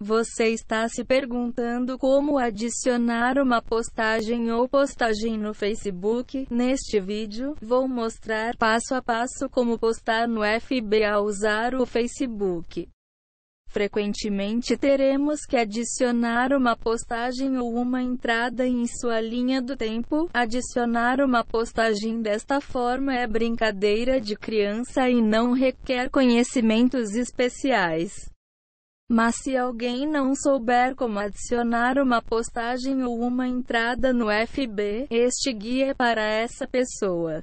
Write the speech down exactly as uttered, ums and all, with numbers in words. Você está se perguntando como adicionar uma postagem ou postagem no Facebook? Neste vídeo, vou mostrar passo a passo como postar no F B ao usar o Facebook. Frequentemente teremos que adicionar uma postagem ou uma entrada em sua linha do tempo. Adicionar uma postagem desta forma é brincadeira de criança e não requer conhecimentos especiais. Mas se alguém não souber como adicionar uma postagem ou uma entrada no F B, este guia é para essa pessoa.